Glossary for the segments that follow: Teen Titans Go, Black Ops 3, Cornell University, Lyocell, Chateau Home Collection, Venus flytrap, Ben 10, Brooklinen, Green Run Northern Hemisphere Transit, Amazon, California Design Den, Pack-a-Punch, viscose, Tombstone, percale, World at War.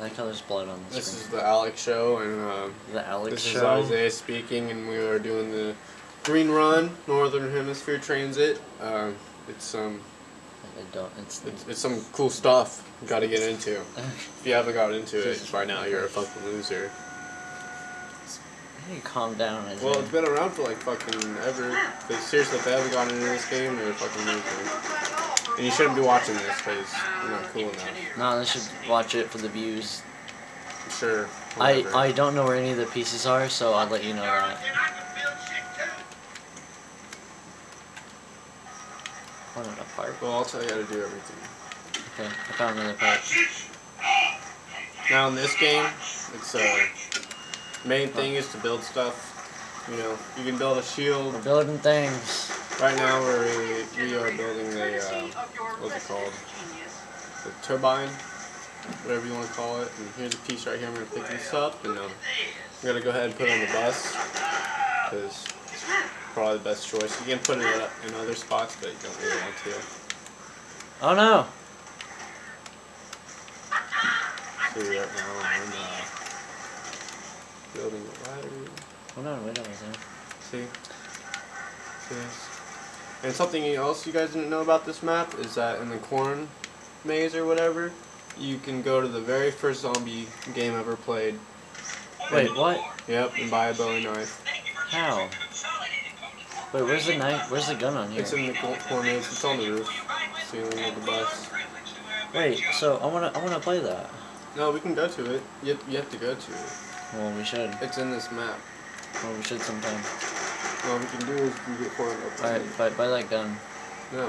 I like how there's blood on the screen. This is the Alex show, and this is Isaiah speaking, and we are doing the Green Run Northern Hemisphere Transit. It's some cool stuff you gotta get into. If you haven't got into it by now, you're a fucking loser. I need to calm down, Isaiah. Well, it's been around for like fucking ever. But seriously, if they haven't gotten into this game, they're a fucking loser. And you shouldn't be watching this because you're not cool enough. No, they should watch it for the views. Sure. Whatever. I don't know where any of the pieces are, so I'll let you know that. One in a park. Well, I'll tell you how to do everything. Okay, I found another part. Now in this game, it's main thing is to build stuff. You know, you can build a shield. We're building things. Right now we are building the what's it called? The turbine, whatever you want to call it. And here's a piece right here. I'm gonna pick this up, and I'm gonna go ahead and put it on the bus because it's probably the best choice. You can put it in other spots, but you don't really want to. Oh no! So right now I'm building a ladder. Hold on, wait a minute. See? See this? And something else you guys didn't know about this map is that in the corn maze or whatever, you can go to the very first zombie game ever played. Wait, what? Yep, and buy a Bowie knife. How? Wait, where's the knife? Where's the gun on here? It's in the corn maze. It's on the roof, ceiling of the bus. Wait, so I wanna play that. No, we can go to it. You have to go to it. Well, we should. It's in this map. Well, we should sometime. Well, we can do is we get forward. Alright, but buy that gun. No.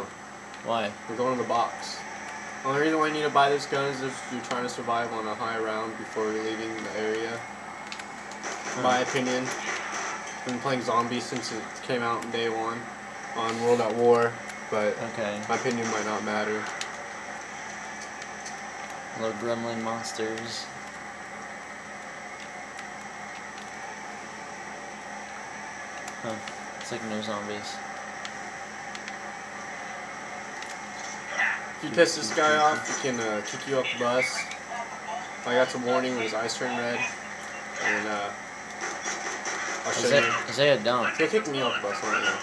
Why? We're going to the box. The only reason why I need to buy this gun is if you're trying to survive on a high round before leaving the area. In my opinion. I've been playing zombies since it came out on day one on World at War, but my opinion might not matter. Little gremlin monsters. Huh. It's like no zombies. If you piss this guy off, he can kick you off the bus. I got some warning when his eyes turned red. And I'll show you. Isaiah, don't. He'll kick me off the bus right now.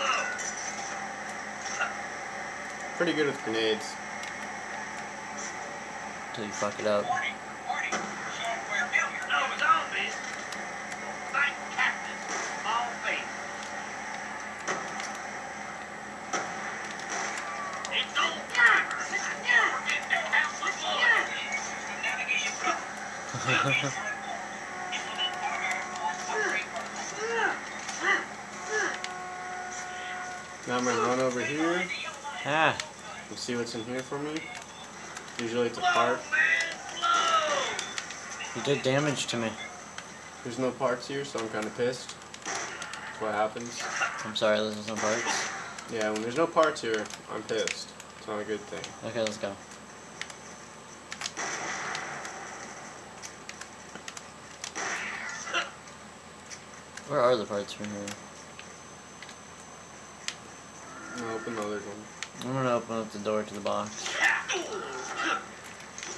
Pretty good with grenades. Until you fuck it up. Now I'm gonna run over here. Ah. And see what's in here for me. Usually it's a part. You did damage to me. There's no parts here, so I'm kinda pissed. That's what happens. I'm sorry, there's no parts. Yeah, when there's no parts here, I'm pissed. It's not a good thing. Okay, let's go. Where are the parts from here? I'm gonna open the other one. I'm gonna open up the door to the box.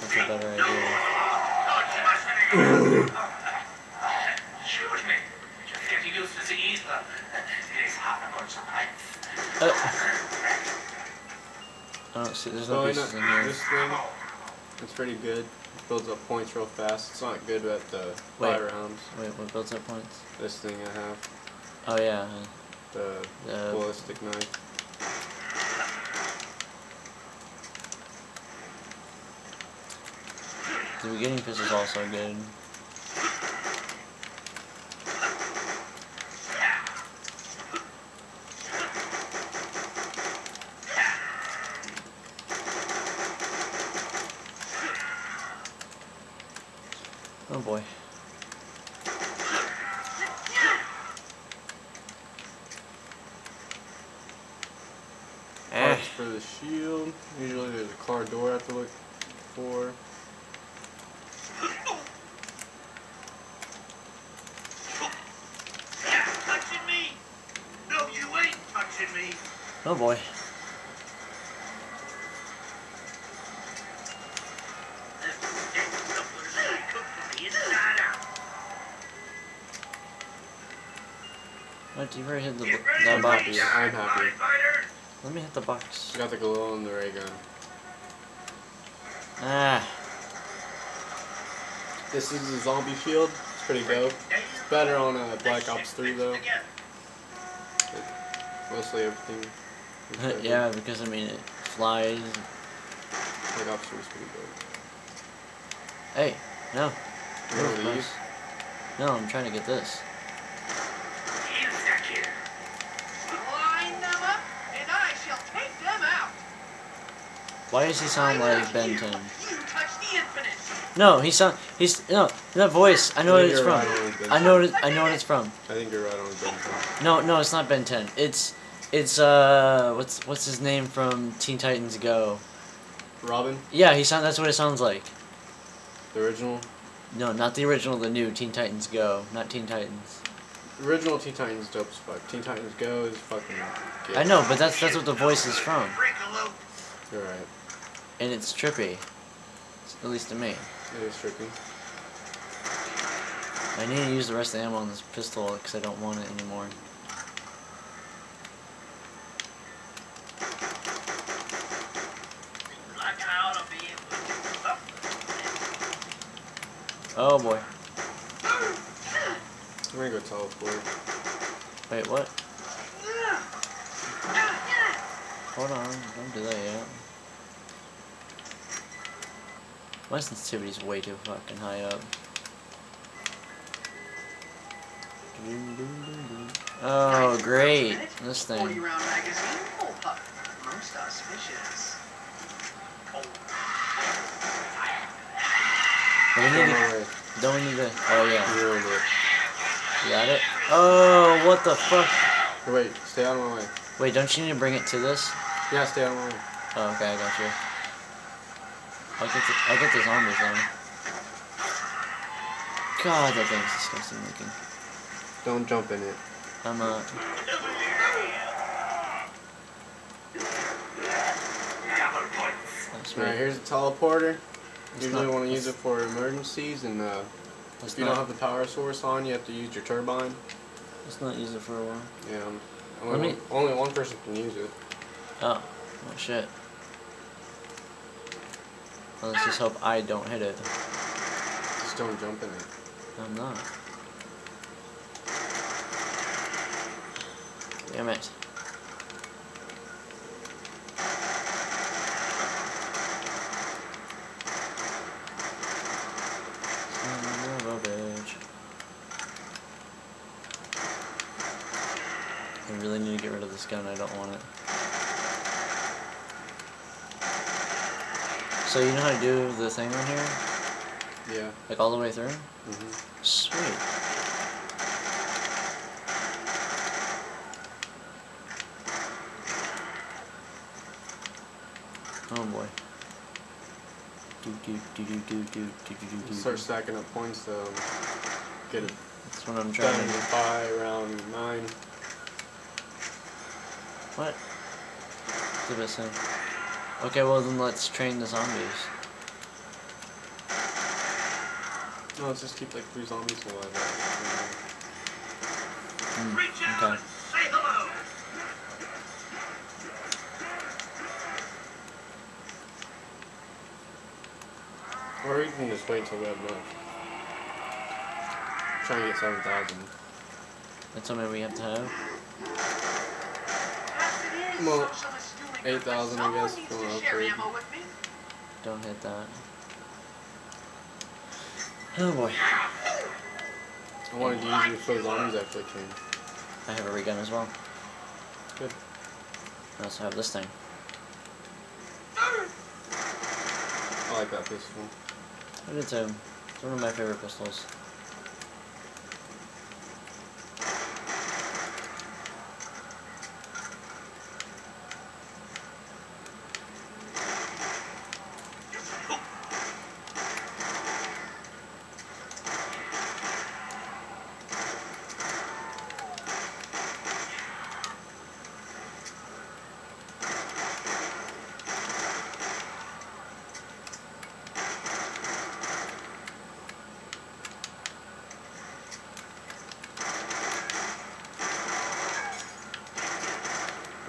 That's a better idea. Oh, see, there's no pieces in here. This thing, it's pretty good. It builds up points real fast. It's not good at the fire rounds. Wait, what builds up points? This thing I have. Oh yeah. The ballistic knife. The beginning piece is also good. Oh boy. Parts for the shield. Usually there's a car door I have to look for. Oh boy. What? You already hit the box. I'm happy. Let me hit the box. I got the glow and the ray gun. Ah. This is a zombie shield. It's pretty dope. It's better on Black Ops 3 though. Mostly everything. Yeah, because I mean it flies. Black Ops 3 is pretty dope. Hey, no. You want to leave? No, I'm trying to get this. Why does he sound like Ben 10? No, he sound no that voice. I know what it's from. Right I know what it's from. I think you're right on Ben 10. No, no, it's not Ben 10. It's what's his name from Teen Titans Go? Robin. Yeah, he sound. That's what it sounds like. The original? No, not the original. The new Teen Titans Go, not Teen Titans. The original Teen Titans dope as fuck. Teen Titans Go is fucking. Gay. I know, but that's what the voice is from. You're right. And it's trippy. At least to me. It is trippy. I need to use the rest of the ammo on this pistol because I don't want it anymore. Oh boy. I'm gonna go teleport. Wait, what? Hold on, don't do that yet. My sensitivity's way too fucking high up. Oh, great. This thing. Don't we need to... Oh, yeah. You got it? Oh, what the fuck? Wait, stay out of my way. Wait, don't you need to bring it to this? Yeah, stay out of my way. Oh, okay, I got you. I'll get the zombies on. God, that thing's disgusting looking. Don't jump in it. I'm Alright, here's the teleporter. Usually you want to use it for emergencies, and if you don't have the power source on, you have to use your turbine. Let's not use it for a while. Yeah, only one person can use it. Oh, oh shit. Well, let's just hope I don't hit it. Just don't jump in it. I'm not. Damn it. Son of a bitch. I really need to get rid of this gun. I don't want it. So you know how to do the thing on here? Yeah. Like all the way through? Mm-hmm. Sweet. Oh boy. Start stacking up points though. Get it. That's what I'm trying to do. By round 9. What? That's the best thing. Okay, well then let's train the zombies. No, let's just keep like 3 zombies alive. Okay. Say hello. Or you can just wait until we have enough. Try to get 7,000. That's how many we have to have? Well, 8,000, I guess. Don't hit that. Oh boy. I wanted to use you for zombies after I came. I have a ray gun as well. Good. I also have this thing. I like that pistol. I did too. It's one of my favorite pistols.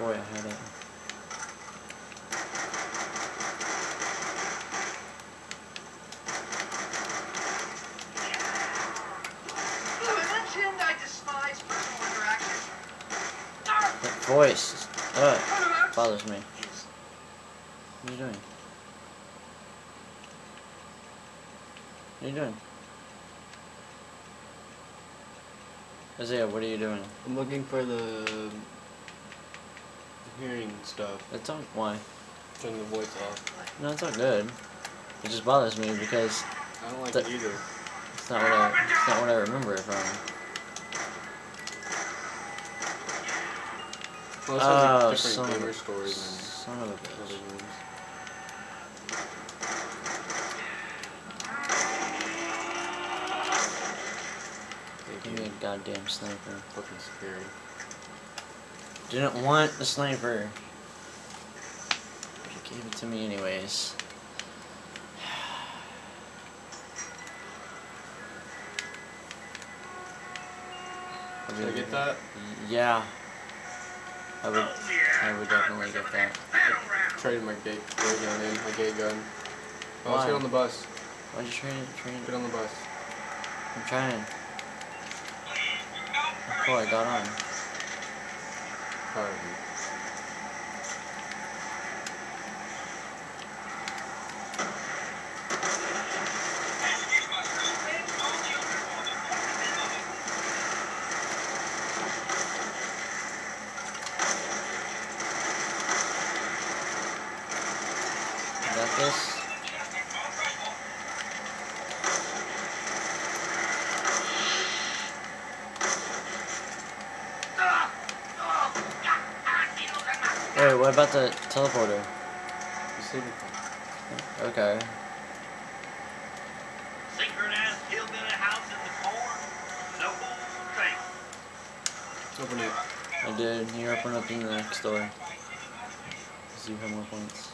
boy, I had it. That voice bothers me. What are you doing? What are you doing? Isaiah, what are you doing? I'm looking for the hearing stuff. That's all. Why? Turn the voice off. No, it's all good. It just bothers me because I don't like it either. It's not what I remember it from. Well, it sounds like different cover stories. Son of a bitch. Give me a goddamn sniper. Fucking scary. Didn't want the sniper. But he gave it to me anyways. Did I get that? Yeah. I would definitely get that. I traded my gate gun in, my gate gun. Oh, let's get on the bus. Why'd you trade it? Get on the bus. I'm trying. Cool, I got on. Proud of you. Got this. Wait, what about the teleporter? Okay. Synchronized killed in a house in the corn. Noble thing. Open it. I did. You open up in the next door. See if I have more points.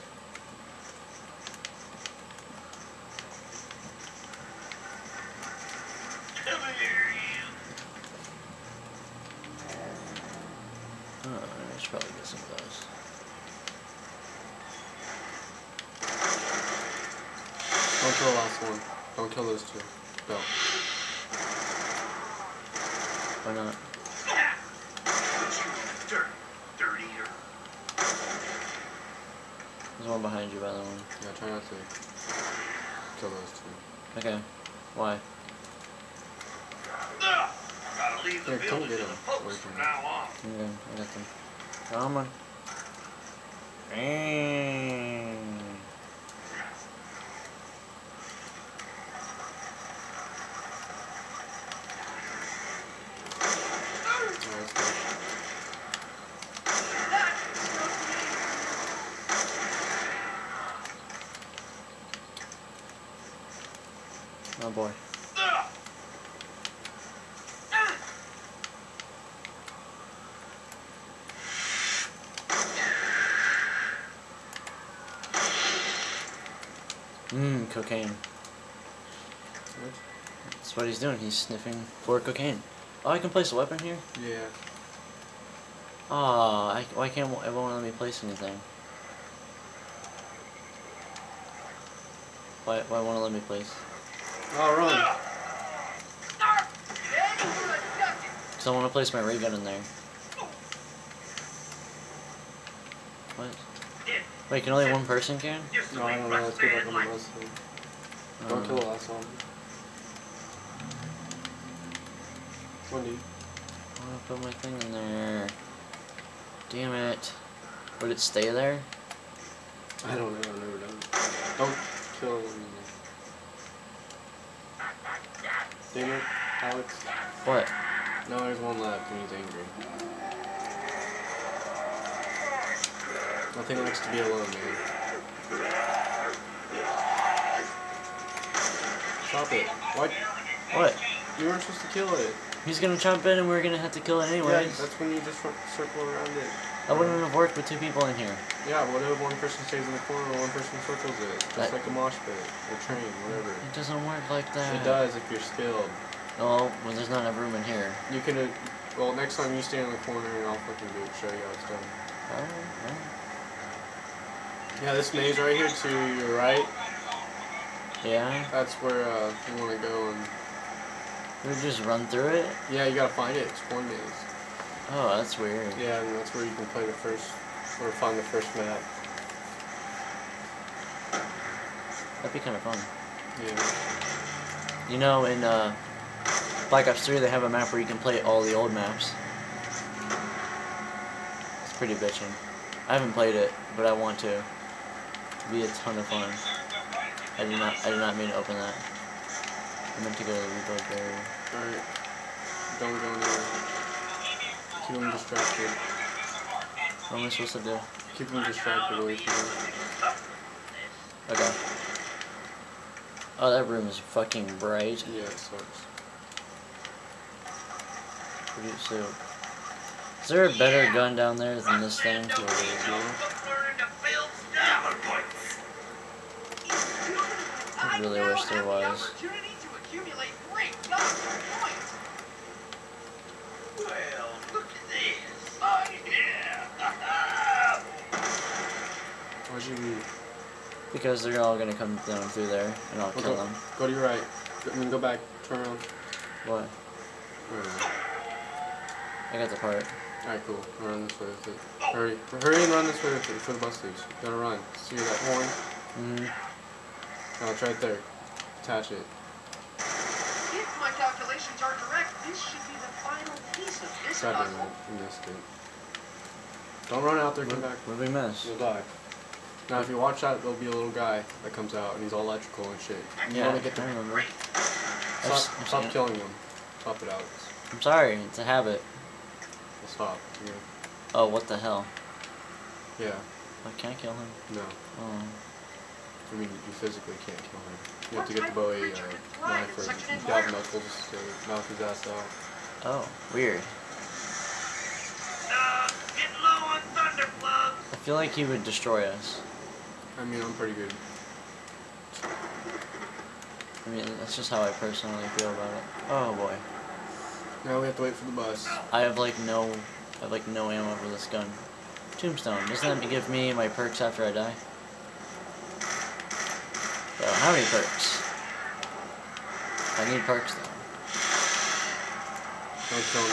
Oh, I should probably get some of those. Don't kill the last one. Don't kill those two. No. Why not? There's one behind you, by the way. Yeah, try not to kill those two. Okay. Why? Here, come get them. Away from me. Yeah, I got them. Come on. Oh boy. Cocaine. What? That's what he's doing. He's sniffing for cocaine. Oh, I can place a weapon here? Yeah. Ah, why can't it won't let me place anything? Why won't it let me place? Oh, run! Because I want to place my ray gun in there. What? Wait, can only one person can? No, I don't know. Let's get back on the bus. Don't kill the last one. One dude. I want to put my thing in there. Damn it. Would it stay there? I don't know. I've never done it. Don't kill him. Damn it, Alex. What? No, there's one left and he's angry. Nothing likes to be alone, dude. Chop it. What? What? You weren't supposed to kill it. He's gonna chop it and we're gonna have to kill it anyways. Yeah, that's when you just circle around it. That wouldn't have worked with two people in here. Yeah, what if one person stays in the corner and one person circles it? Just like a mosh pit, or a train, whatever. It doesn't work like that. It does if you're skilled. No, well, there's not enough room in here. You can, well, next time you stay in the corner and I'll fucking do it, show you how it's done. Yeah, this maze right here to your right. Yeah. That's where you want to go and. You just run through it? Yeah, you gotta find it. It's one maze. Oh, that's weird. Yeah, and that's where you can play the first, or find the first map. That'd be kind of fun. Yeah. You know, in Black Ops 3, they have a map where you can play all the old maps. It's pretty bitchin'. I haven't played it, but I want to. It'd be a ton of fun. I did not mean to open that. I meant to go to the rebuild area. Alright. Don't go there. Keep them distracted. What am I supposed to do? Keep them distracted away from you. Okay. Oh, that room is fucking bright. Yeah, it sucks. Pretty soon. Is there a better gun down there than this thing? I really wish there was. Well, look at this. Oh, yeah. Why'd you leave? Because they're all gonna come down through there, and I'll kill them. Go to your right. I mean, go back. Turn around. What? I got the part. Alright, cool. We'll run this way with it. Hurry. Hurry and run this way with it before the bus leaves. You gotta run. See that horn? Mm-hmm. No, it's right there. Attach it. If my calculations are correct, this should be the final piece of this puzzle. God damn it. You missed it. Don't run out there. Come back. What did we miss? You'll die. Now, if you watch that, there'll be a little guy that comes out, and he's all electrical and shit. You want to get the... Stop killing him. Top it out. I'm sorry, it's a habit. We'll stop. Yeah. Oh, what the hell? Yeah. I can't kill him? No. Oh. I mean, you physically can't kill him. You have to get the Bowie knife or dab knuckles to knock his ass out. Oh, weird. Get low on thunderclubs. I feel like he would destroy us. I mean, I'm pretty good. I mean, that's just how I personally feel about it. Oh boy. Now we have to wait for the bus. I have like no ammo for this gun. Tombstone. Doesn't that give me my perks after I die? So, how many perks? I need perks though. Don't kill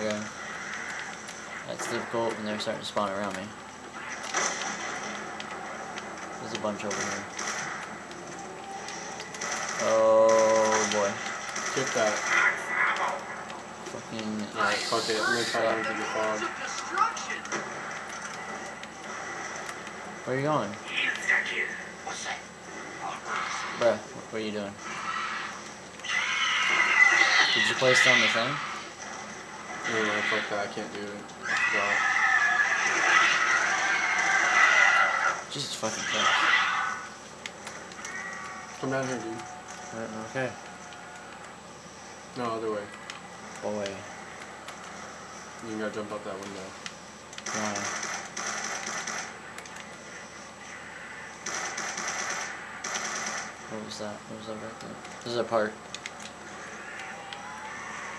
me. Okay. That's difficult when they're starting to spawn around me. There's a bunch over here. Oh boy. Get that. Fucking. Alright, fuck it. We're gonna try to get the fog. Where are you going? Bruh, what are you doing? Did you place down the thing? No, fuck that. I can't do it. I forgot. Jesus fucking Christ. Come down here, dude. Alright, okay. No, other way. Boy. You gotta jump out that window. What was that? What was that right there? This is a part.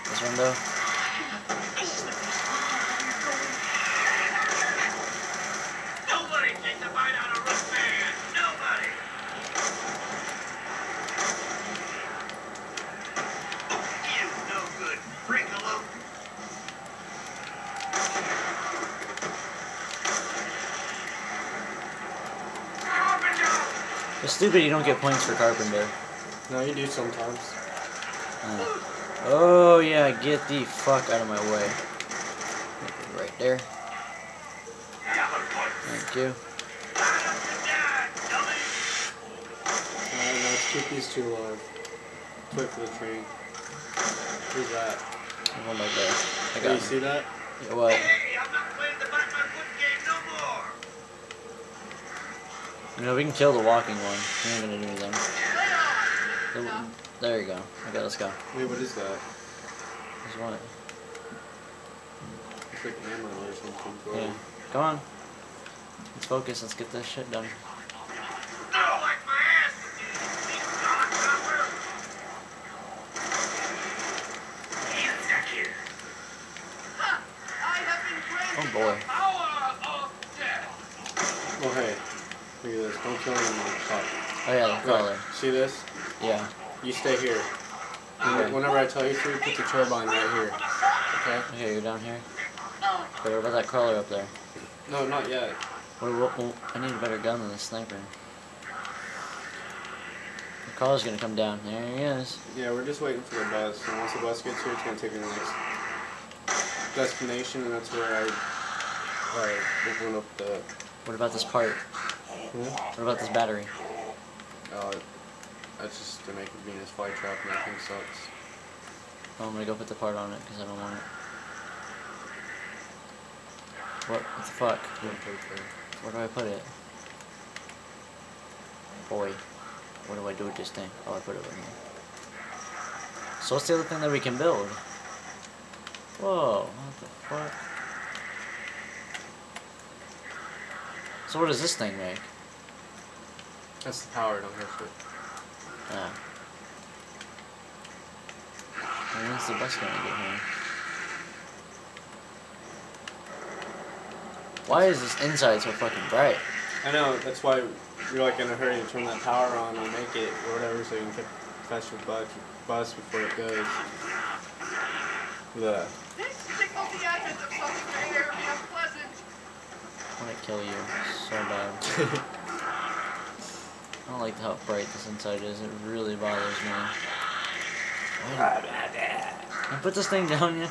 This window? Nobody takes a bite out of rough man! Nobody! It's stupid you don't get points for Carpenter. No, you do sometimes. Oh yeah, get the fuck out of my way. Right there. Thank you. Let's keep these two alive. Wait for the train. Who's that? Oh my god. I got you. See that? Yeah, what? Hey, I'm not playing the Batman foot game no more. You know, we can kill the walking one. We're not gonna do anything. There you go. Okay, let's go. Wait, what is that? There's one. It's like an ammo or something. Yeah. Come on. Let's focus. Let's get this shit done. Oh yeah, probably. Right. See this? Yeah. You stay here. Okay. Whenever I tell you to, put the turbine right here. Okay? Okay, you're down here? Wait, what about that crawler up there? No, not yet. Wait, I need a better gun than the sniper. The crawler's gonna come down. There he is. Yeah, we're just waiting for the bus. And once the bus gets here, it's gonna take me to the next destination, and that's where I open up the... What about this part? Hmm? What about this battery? Oh, that's just to make a Venus flytrap, and that thing sucks. Well, I'm gonna go put the part on it because I don't want it. What the fuck? Where do I put it? Boy, what do I do with this thing? Oh, I put it right here. So what's the other thing that we can build? Whoa, what the fuck? So what does this thing make? That's the power, don't hurt it. Yeah. When's the bus gonna get here? Why is this inside so fucking bright? I know, that's why you're like in a hurry to turn that power on and make it or whatever so you can catch your bus before it goes. The... I want to kill you so bad. I don't like how bright this inside is. It really bothers me. Can I put this thing down yet?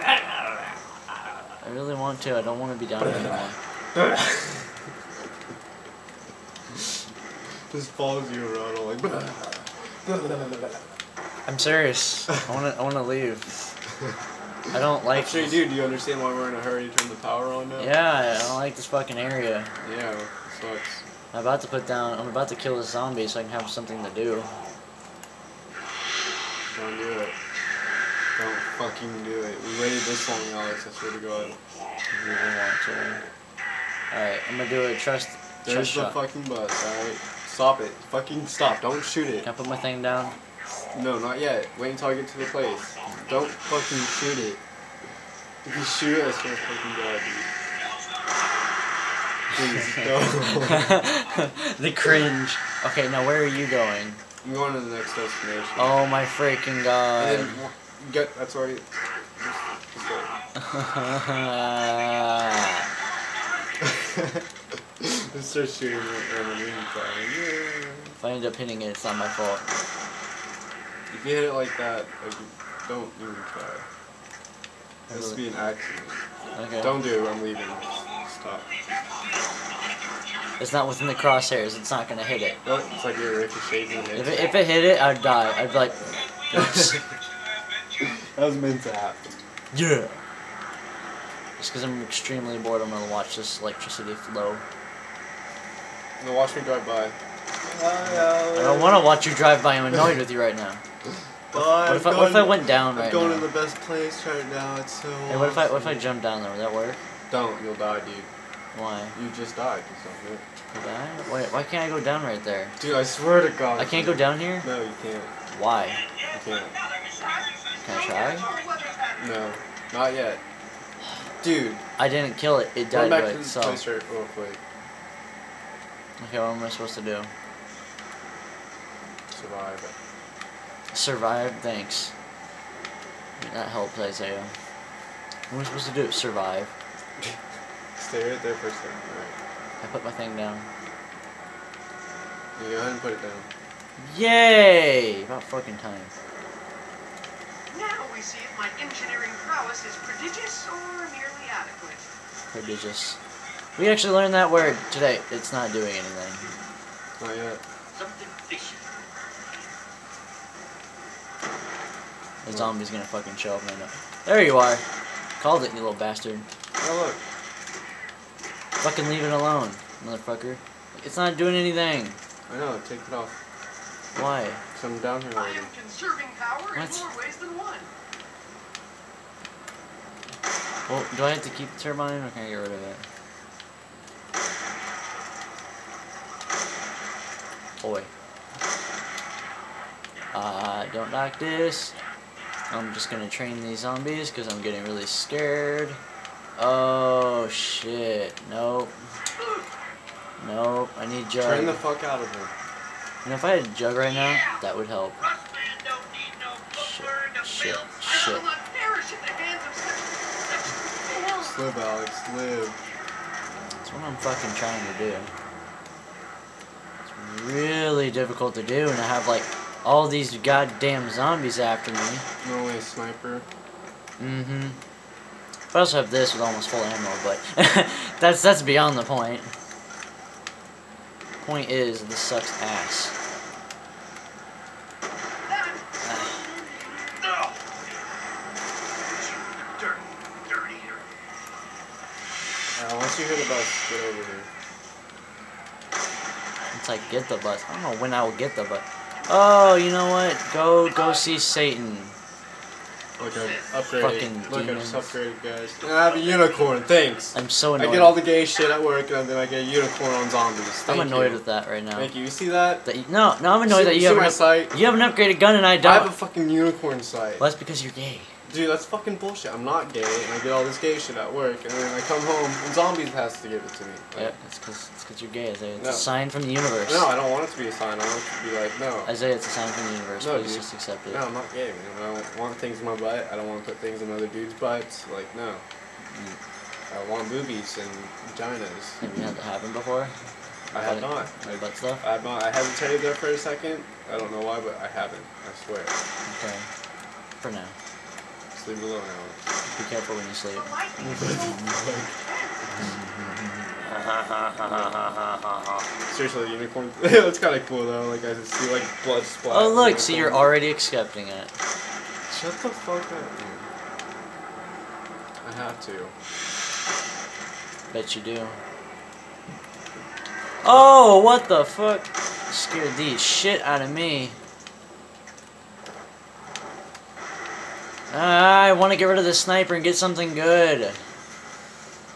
I really want to. I don't want to be down here anymore. Just follows you around all like. I'm serious. I want to leave. I don't like. Actually, this. Dude, do you understand why we're in a hurry to turn the power on now? Yeah, I don't like this fucking area. Yeah, it sucks. I'm about to kill this zombie so I can have something to do. Don't do it. Don't fucking do it. We waited this long, Alex. I swear to God. You don't want to. Alright, I'm gonna do a trust. There's the fucking bus. Alright, stop it. Fucking stop. Don't shoot it. Can I put my thing down? No, not yet. Wait until I get to the place. Don't fucking shoot it. If you shoot it, I swear to fucking God, dude. Please, don't. The cringe. Okay, now where are you going? I'm going to the next destination. Oh my freaking God. And then, that's already. Just Just start shooting at me. If I end up hitting it, it's not my fault. If you hit it like that, like, don't even try. It has to be an accident. Okay. Don't do it. I'm leaving. Stop. It's not within the crosshairs. It's not gonna hit it. No, it's like you're ricocheting it. If it hit it, I'd die. I'd be like. That was meant to happen. Yeah. Just because I'm extremely bored, I'm gonna watch this electricity flow. I'm gonna watch me drive by. I don't want to watch you drive by. I'm annoyed with you right now. What if I went down right now? I'm going to the best place right now. It's so. Hey, what if I jump down there? Would that work? Don't. You'll die, dude. Why? You just died. You die? Why can't I go down right there? Dude, I swear to God. I can't go down here. No, you can't. Why? You can't. Can I try? No, not yet. Dude. I didn't kill it. It died by itself. Come back to this place real quick. Okay, what am I supposed to do? Survive. Survive? Thanks. That helps, Isaiah. What am I supposed to do? Survive. Stay right there for a second. Right. I put my thing down. Yeah, go ahead and put it down. Yay! About fucking time. Now we see if my engineering prowess is prodigious or merely adequate. Prodigious. We actually learned that word today. It's not doing anything. Not yet. Something fishy. The zombie's gonna fucking show up right now. There you are. Called it, you little bastard. Oh look. Fucking leave it alone, motherfucker. It's not doing anything. I know. Take it off. Why? Because I'm down here already. I am conserving power in more ways than one. Well, do I have to keep the turbine or can I get rid of it? Boy. Don't knock this. I'm just gonna train these zombies because I'm getting really scared. Oh shit. Nope. Nope. I need you. Train the fuck out of them. You know, if I had a jug right now, that would help. Shit. Live, Alex, live. That's what I'm fucking trying to do. It's really difficult to do, and I have like all these goddamn zombies after me. You're only a sniper. Mm-hmm. I also have this with almost full ammo, but that's beyond the point. Point is, this sucks ass. Once you hear the bus, get over here. It's like, get the bus. I don't know when I will get the bus. Oh, you know what? Go see Satan. Okay, upgraded. Fucking look, demons. I just upgraded, guys. And I have a unicorn, thanks. I'm so annoyed. I get all the gay shit at work, and then I get a unicorn on zombies. I'm annoyed with that right now. Thank you. You see that? No, I'm annoyed that you have an upgraded gun and I don't. I have a fucking unicorn sight. Well, that's because you're gay. Dude, that's fucking bullshit. I'm not gay, and I get all this gay shit at work, and then I come home, and zombies has to give it to me. Like, yeah, it's because you're gay, Isaiah. It's a sign from the universe. No, I don't want it to be a sign. I want it to be like, no. Isaiah, it's a sign from the universe. No, please just accept it. No, I'm not gay, man. I don't want things in my butt. I don't want to put things in other dudes' butts. Like, no. I want boobies and vaginas. Have you had that happen before? I have not. Butt stuff? I have not. I hesitated there for a second. I don't know why, but I haven't. I swear. Okay. For now. Leave it alone, Alex. Be careful when you sleep. Seriously, unicorn. That's kind of cool though. Like I just see like blood splash. Oh look, see, you're already accepting it. Shut the fuck up. I have to. Bet you do. Oh, what the fuck? Scared the shit out of me. I want to get rid of the sniper and get something good.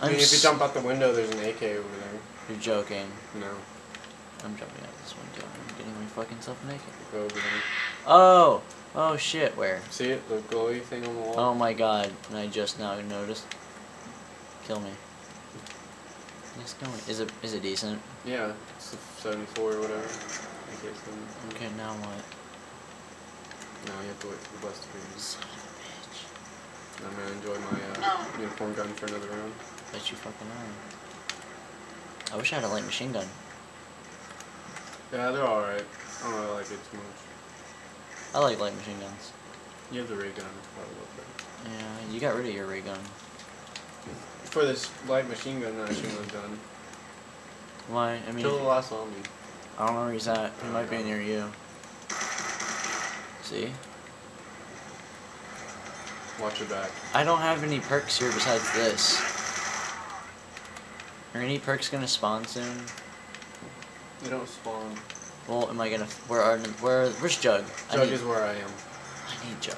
I mean, if you jump out the window, there's an AK over there. You're joking. No. I'm jumping out this window. I'm getting my fucking self naked. Go over there. Oh! Oh shit, where? See it? The glowy thing on the wall? Oh my god. And I just now noticed. Kill me. Nice going. Is it decent? Yeah. It's a 74 or whatever. Okay, now what? Now you have to wait for the bus to be. I'm gonna enjoy my uniform gun for another round. Bet you fucking are. I wish I had a light machine gun. Yeah, they're alright. I don't really like it too much. I like light machine guns. You have the ray gun. Probably. Yeah, you got rid of your ray gun. For this light machine gun that I shouldn't have done. Why? I mean... Kill the last zombie. I don't know where he's at. He might be near you. See? Watch your back. I don't have any perks here besides this. Are any perks gonna spawn soon? They don't spawn. Well, am I gonna? Where's Jug? Jug is where I am. I need Jug.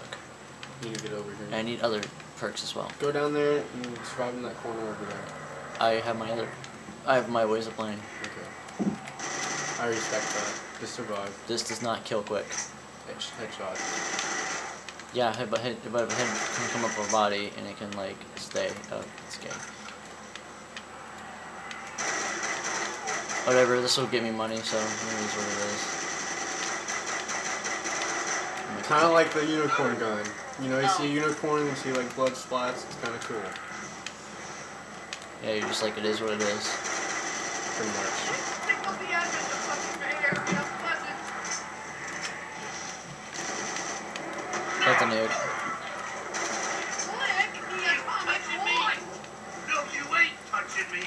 You need to get over here. I need other perks as well. Go down there and survive in that corner over there. I have my ways of playing. Okay. I respect that. Just survive. This does not kill quick. Headshot. Yeah, but head can come up a body and it can like stay. Oh, it's gay. Whatever, this will get me money, so it is what it is. Kind of like the unicorn gun. You know, you see a unicorn and see like blood splats. It's kind of cool. Yeah, you're just like, it is what it is. Pretty much. That's a nude. No, you ain't touching me.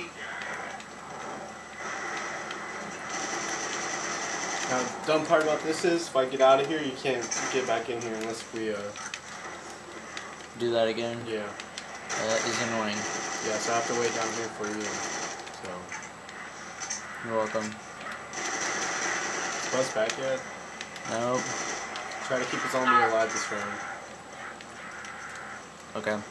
Now, the dumb part about this is, if I get out of here, you can't get back in here unless we, do that again? Yeah. That is annoying. Yeah, so I have to wait down here for you, so... You're welcome. Is Buzz back yet? Nope. Try to keep a zombie alive this round. Okay. Have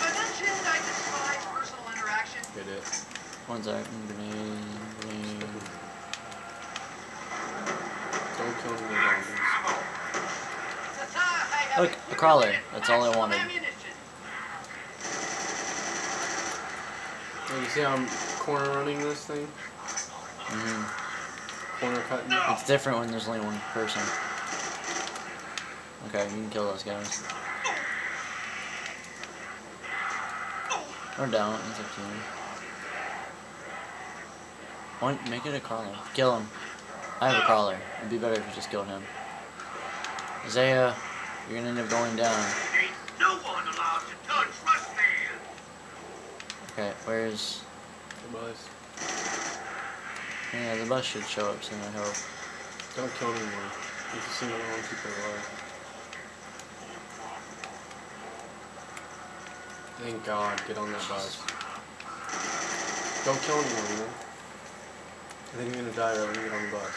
I mentioned I despise personal interaction? Hit it. One second. Don't kill me, zombies. Look, a crawler. That's all I wanted. You see how I'm corner running this thing? Mm-hmm. Corner cutting. It's different when there's only one person. Okay, you can kill those guys. Or don't, it's up to you. Point, make it a crawler. Kill him. I have a crawler. It'd be better if you just killed him. Isaiah, you're gonna end up going down. Ain't no one allowed to touch my man. Okay, where's the bus? Yeah, the bus should show up soon, I hope. Don't kill anyone. You can see no one keep it alive. Thank God, get on that bus. Don't kill anyone, man. I think you're gonna die right when you get on the bus.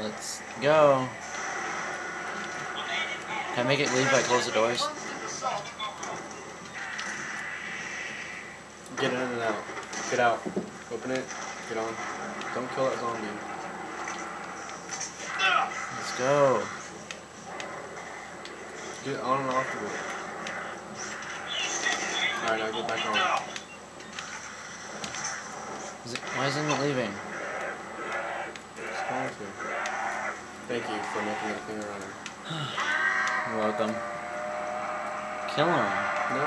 Let's go. Can I make it leave by close the doors? Get in and out. Get out. Open it. Get on. Don't kill that zombie. Let's go. Get on and off of it. Alright, I'll get back on. Is it, why isn't it leaving? It's going to. Thank you for making that thing running. You're welcome. Kill him. No.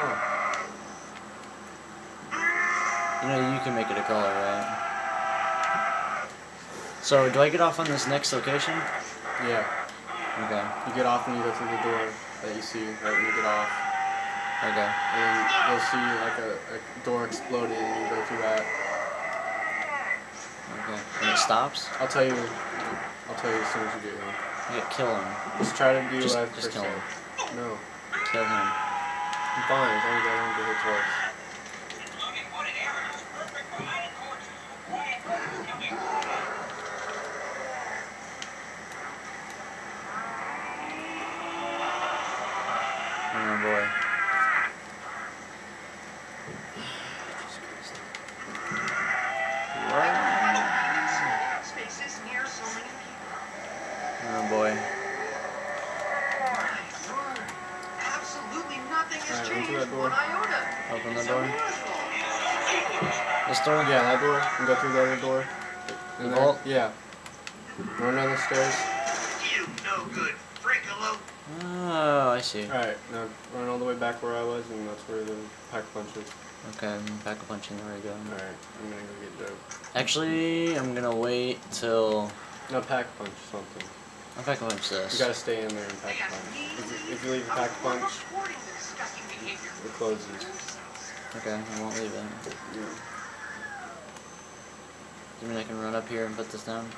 You know you can make it a color, right? So, do I get off on this next location? Yeah. Okay. You get off and you go through the door that you see right when you get off. Okay. And then you'll see like a door exploding and you go through that. Okay. And it stops? I'll tell you as soon as you get here. You gotta kill him. Just try to do life for kill him. No. Kill him. I'm fine, as long as I don't get hit twice. Oh boy. Oh boy. Absolutely nothing has changed one iota. Open the door. This door? Yeah, that door. And go through the other door. The vault? Yeah. Run down the stairs. You no good. Oh, I see. Alright, now run all the way back where I was, and that's where the pack-a-punch is. Okay, I'm pack-a-punching, there we go. Alright, I'm gonna go get dope. Actually, I'm gonna wait till... No, pack-a-punch something. I'll pack-a-punch this. You gotta stay in there and pack-a-punch. If you leave a pack-a-punch, it closes. Okay, I won't leave it. Yeah. You mean I can run up here and put this down?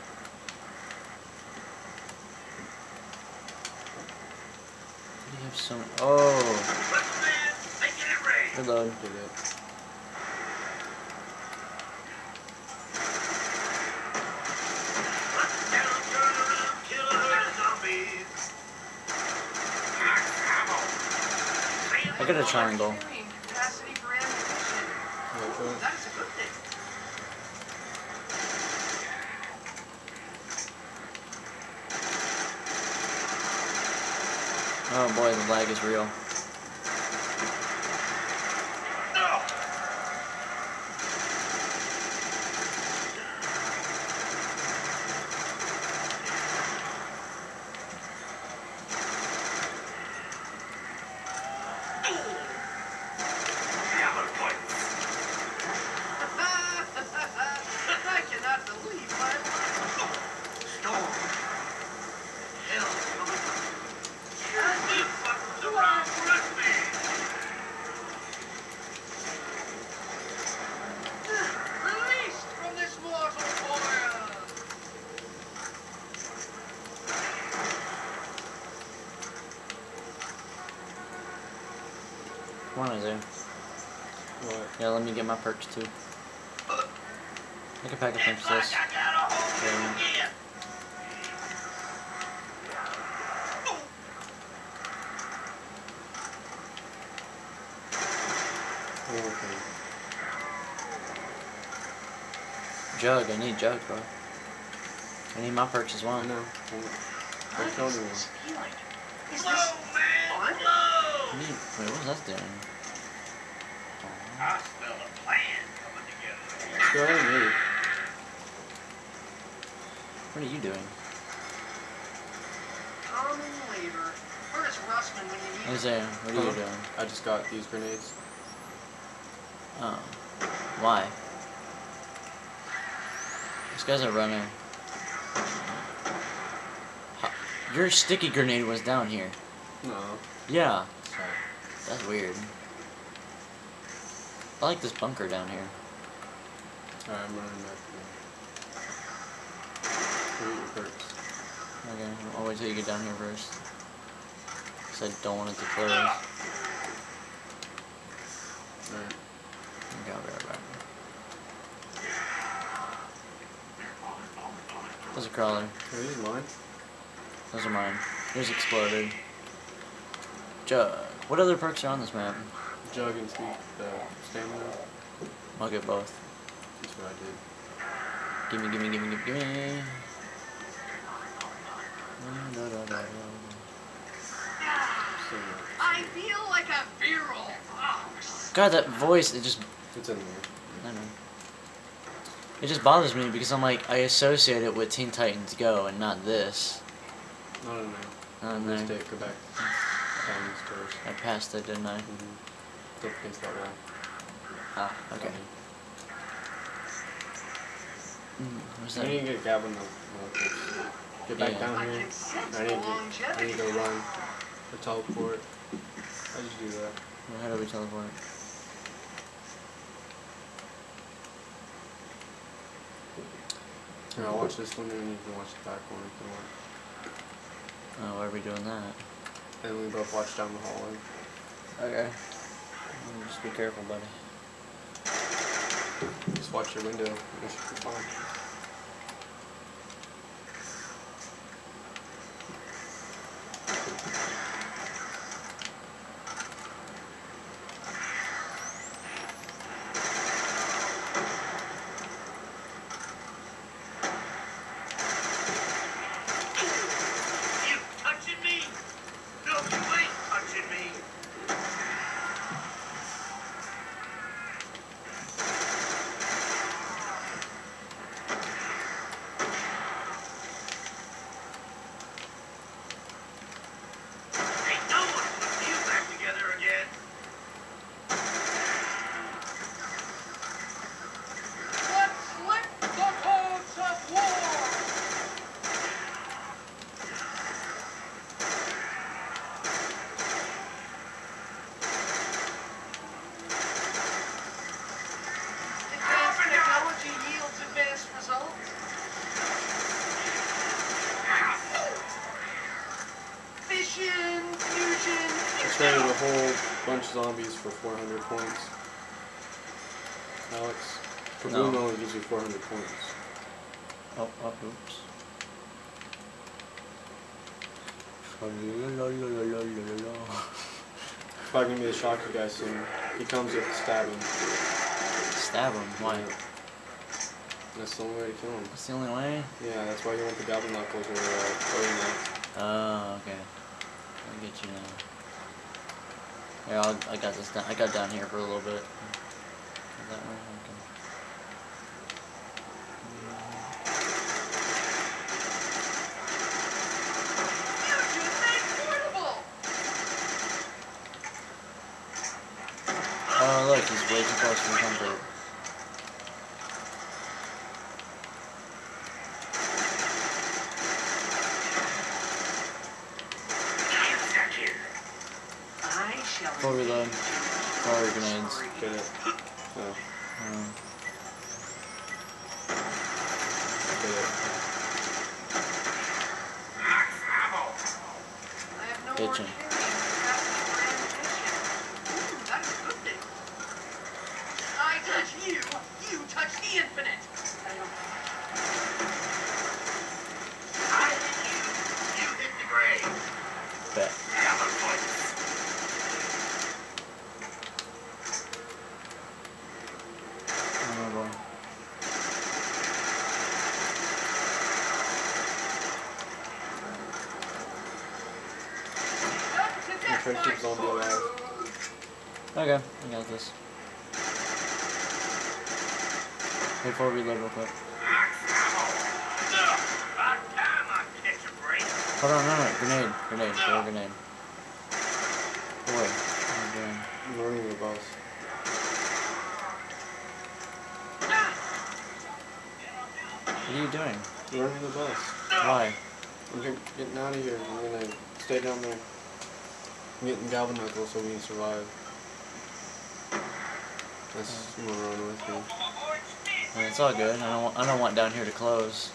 You have some. Oh! Good load. Did it. I got a triangle. That's a good thing. Oh boy, the lag is real. Come on, Isaiah. What? Yeah, let me get my perks too. I can pack a punch this. Yeah. Okay. Jug, I need jug, bro. I need my perks as well. I know. I told you. Wait, what was that doing? I smell a plan coming together. So rude. What are you doing? Jose, what are you doing? I just got these grenades. Oh. Why? This guy's a runner. Your sticky grenade was down here. No. Yeah. Sorry. That's weird. I like this bunker down here. Alright, I'm running back to you. Okay, I'll wait till you get down here first. Because I don't want it to close. Alright. Okay, I'll be right back. There's a crawler. Are these mine? Those are mine. Here's exploded. Jug. What other perks are on this map? Jug and speed, stamina. I'll get both. That's what I did. Gimme. No. I feel like a viral. God, that voice, it just... It's in there. I know. It just bothers me because I'm like, I associate it with Teen Titans Go and not this. No. Not in there. Go back. I passed it, didn't I? Mm-hmm. Go against that wall. Ah, okay. What's that? I need to get Gavin though. Get back down here. I need to go run. Or teleport. How did you do that? Well, how do we teleport? Here, I'll watch this one and you can watch the back one if you want. Oh, why are we doing that? And we both watch down the hallway. Okay. Just be careful, buddy. Just watch your window. You should be fine. Traded a whole bunch of zombies for 400 points. Alex, Kaboom only gives you 400 points. Oh, oops. Probably gonna be a shock you guys soon. He comes with stabbing. Stab him? Why? That's the only way to kill him. That's the only way? Yeah, that's why you want the goblin knuckles or throwing knife. Oh, okay. I'll get you now. Yeah, I got this down. I got down here for a little bit. That way? Okay. Oh look, he's way too close to the comfort. Full reload. Fire grenades. Get it. Oh. Get it. Kitchen. That's a good thing. I touch you. You touch the infinite. I hit you. You hit the grave. Bet. Keep zombie alive. Okay, I got this. before we live real quick. Hold on, no, no, grenade, grenade, throw a grenade. Boy, I'm doing. I'm running the boss. What are you doing? I'm running the boss. Why? I'm getting out of here. I'm gonna stay down there. I'm getting Galvan Knuckle so we can survive. That's what we're running with me. It's all good. I don't want down here to close.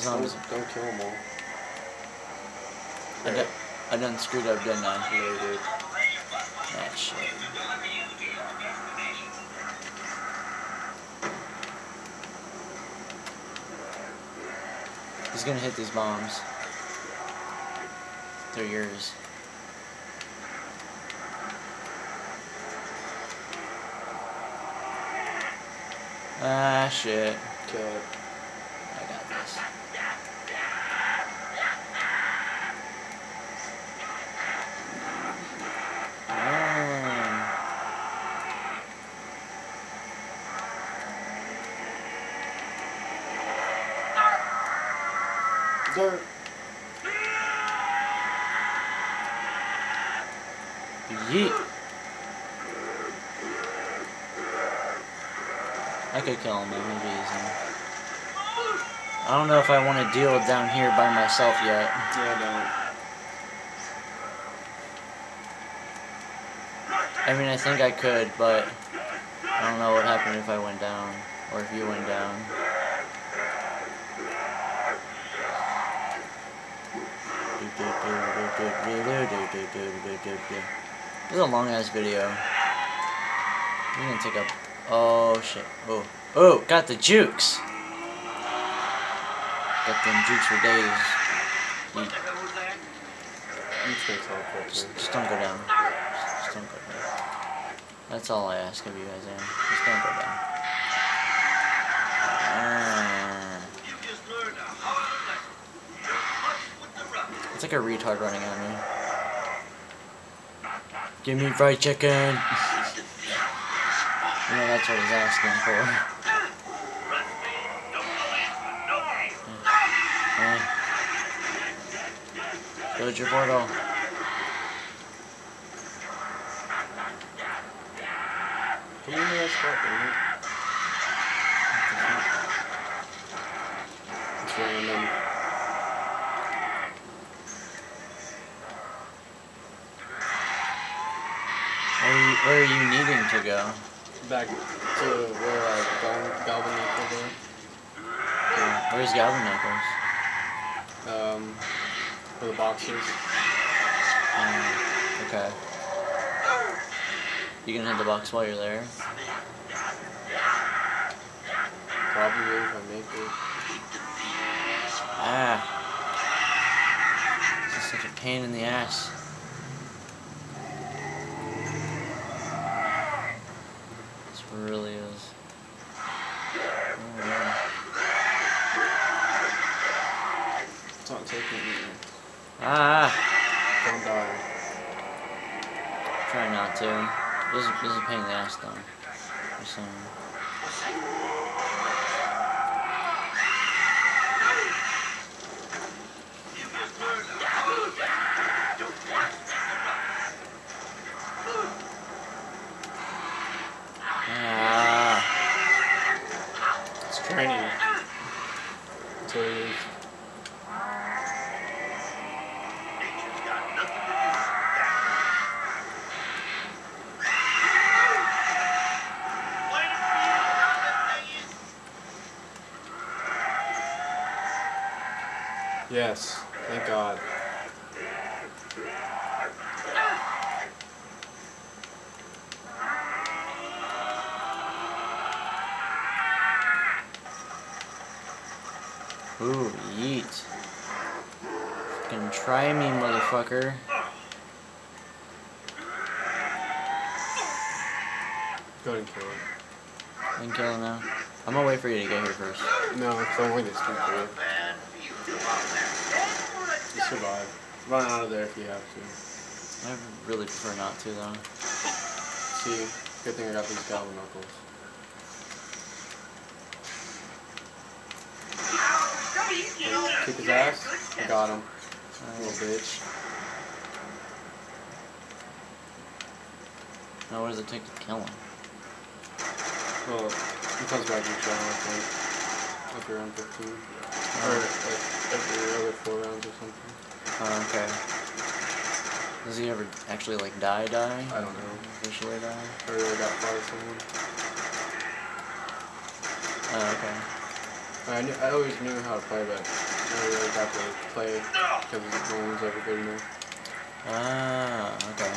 Don't kill them all. I done screwed up, didn't I? Yeah, you did. That shit. He's gonna hit these bombs. They're yours. Ah, shit. Kill it. I got this. Dirt. Yeet. I could kill him, it wouldn't be easy. I don't know if I want to deal down here by myself yet. Yeah, I don't. I mean, I think I could, but I don't know what happened if I went down, or if you went down. This is a long ass video. We're gonna take a. Oh shit. Oh. Oh! Got the jukes! Got them jukes for days. Just don't go down. Just don't go down. That's all I ask of you guys, man. Just don't go down. It's like a retard running at me. Give me fried chicken! You know, that's what he's asking for. Build your portal. Can you hear us properly? It's random. Where are you needing to go? Back to where Galvan Knuckles are. Yeah. Where's Galvan Knuckles? For the boxes. Okay. You gonna hit the box while you're there? Probably if I make it. Ah. This is such a pain in the ass. Really is. Oh, yeah. It's not taking it. Ah! Don't die. Try not to. This is a pain in the ass though. Or something. Yes, thank God. Ooh, yeet. Fucking try me, motherfucker. Go ahead and kill him. I can kill him now. I'm gonna wait for you to get here first. No, because I want to get straight for you. Just survive. Run out of there if you have to. I really prefer not to, though. see. Good thing I got these goblin knuckles. Kick his ass. I got him. Little bitch. Now what does it take to kill him? Well, he comes back each round, I think. After round 15. Or like every other 4 rounds or something. Oh, okay. Does he ever actually like die? I don't know. Officially die? Or really got fought with someone. Oh, okay. I always knew how to play, but I never really got to play because no one was ever good enough. Ah, okay.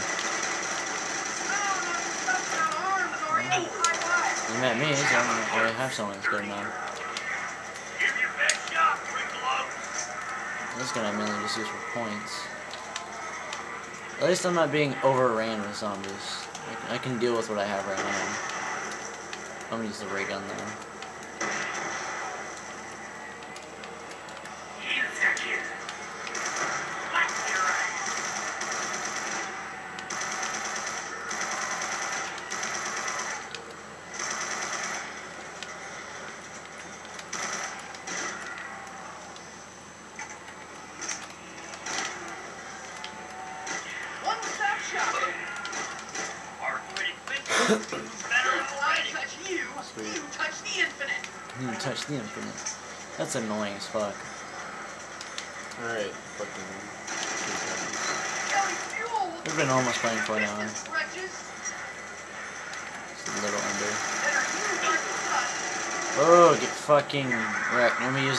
You met me, so I don't really have someone that's good enough. This gun I mainly just use for points. At least I'm not being overran with zombies. I can deal with what I have right now. I'm gonna use the ray gun though. Touch the infinite. That's annoying as fuck. Alright, fucking. We've been almost playing for an hour. Just a little under. Oh, get fucking wrecked. Let me use